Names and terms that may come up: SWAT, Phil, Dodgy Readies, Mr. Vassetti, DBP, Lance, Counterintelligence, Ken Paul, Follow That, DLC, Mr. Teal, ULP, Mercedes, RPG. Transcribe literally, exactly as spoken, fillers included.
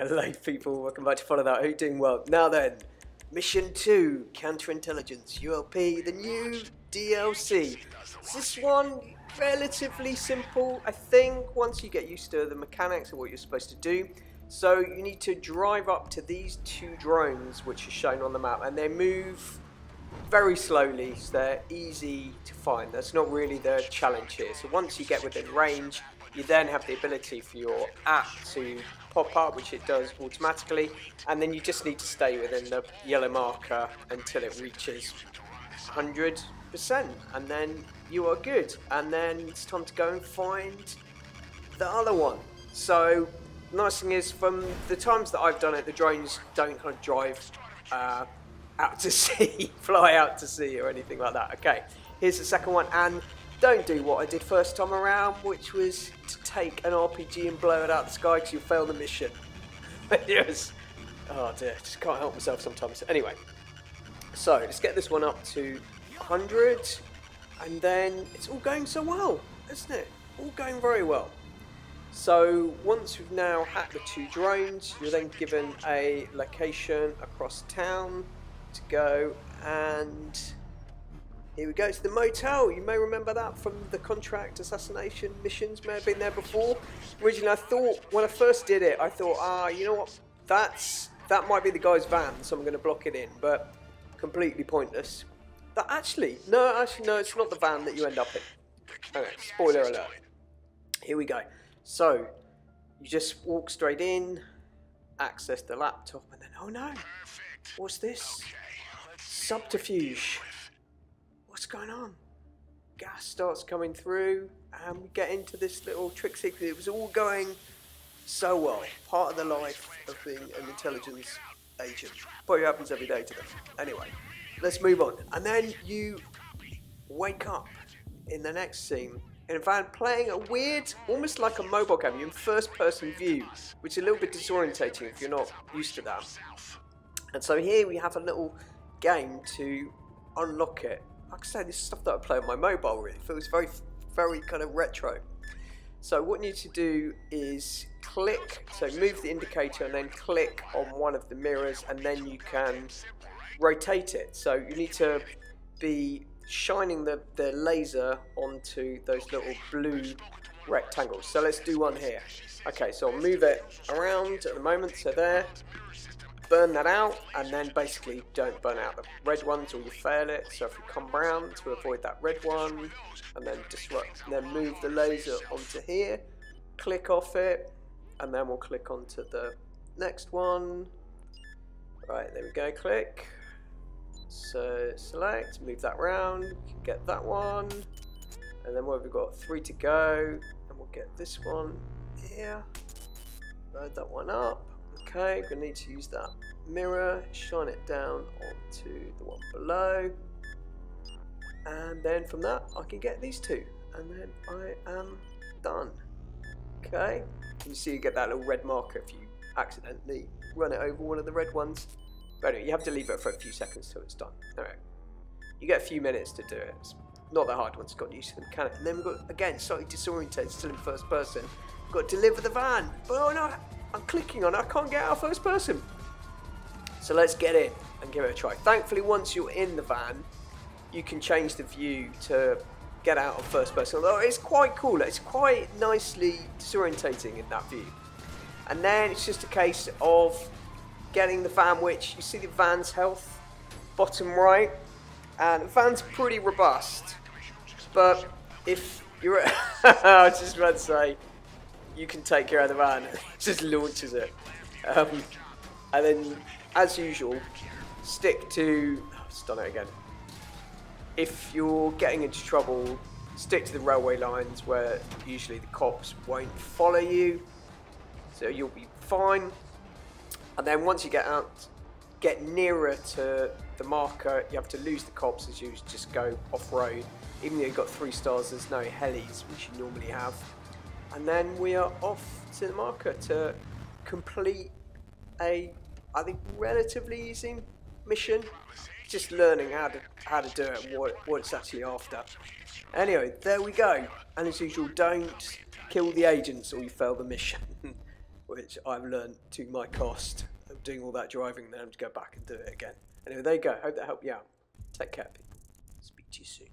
Hello people, welcome back to Follow That. How are you doing? Well, now then, Mission two, Counterintelligence, U L P, the new D L C. This one, relatively simple, I think, once you get used to the mechanics of what you're supposed to do. So you need to drive up to these two drones, which are shown on the map, and they move very slowly, so they're easy to find. That's not really the challenge here. So once you get within range, you then have the ability for your app to pop up, which it does automatically, and then you just need to stay within the yellow marker until it reaches one hundred percent, and then you are good, and then it's time to go and find the other one. So nice thing is, from the times that I've done it, the drones don't kind of drive uh, out to sea, fly out to sea or anything like that. Okay, here's the second one, and don't do what I did first time around, which was to take an R P G and blow it out of the sky because you failed the mission. Yes. Oh dear, just can't help myself sometimes. Anyway, so let's get this one up to one hundred, and then it's all going so well, isn't it? All going very well. So once we've now hacked the two drones, you're then given a location across town to go, and here we go to the motel. You may remember that from the contract assassination missions, may have been there before. Originally I thought, when I first did it, I thought, ah, you know what, that's, that might be the guy's van, so I'm going to block it in, but completely pointless. That actually, no, actually, no, it's not the van that you end up in. Okay, spoiler alert. Here we go. So, you just walk straight in, access the laptop, and then, oh no, what's this? Subterfuge. What's going on? Gas starts coming through, and we get into this little trick sequence. It was all going so well, part of the life of being an intelligence agent. Probably happens every day to them. Anyway, let's move on. And then you wake up in the next scene, and in fact, playing a weird, almost like a mobile game. You're in first-person view, which is a little bit disorientating if you're not used to that. And so here we have a little game to unlock it. Like I say, this is stuff that I play on my mobile really. It feels very, very kind of retro. So what you need to do is click, so move the indicator and then click on one of the mirrors, and then you can rotate it. So you need to be shining the, the laser onto those little blue rectangles. So let's do one here. Okay, so I'll move it around at the moment, so there. Burn that out, and then basically don't burn out the red ones or you fail it. So if you come round to avoid that red one, and then disrupt, and then move the laser onto here, click off it, and then we'll click onto the next one. Right, there we go, click. So select, move that round, you can get that one, and then we've got three to go, and we'll get this one here, load that one up. Okay, we're going to need to use that mirror, shine it down onto the one below, and then from that I can get these two, and then I am done. Okay, you see you get that little red marker if you accidentally run it over one of the red ones. But anyway, you have to leave it for a few seconds till it's done. Alright, you get a few minutes to do it. It's not that hard once you've got used to the mechanic. And then we've got, again, slightly disorientated, still in first person. We've got to deliver the van, but oh no, I'm clicking on it, I can't get out of first person. So let's get in and give it a try. Thankfully, once you're in the van, you can change the view to get out of first person. Although it's quite cool, it's quite nicely disorientating in that view. And then it's just a case of getting the van, which you see the van's health, bottom right. And the van's pretty robust. But if you're at, I was just about to say, you can take care of the van. It just launches it. Um, and then, as usual, stick to... Oh, I've done it again. If you're getting into trouble, stick to the railway lines where usually the cops won't follow you. So you'll be fine. And then once you get out, get nearer to the marker, you have to lose the cops as you just go off-road. Even though you've got three stars, there's no helis, which you normally have. And then we are off to the marker to complete a, I think, relatively easy mission. Just learning how to how to do it and what, what it's actually after. Anyway, there we go. And as usual, don't kill the agents or you fail the mission. which I've learned to my cost of doing all that driving, then I'm going to go back and do it again. Anyway, there you go. Hope that helped you out. Take care. Speak to you soon.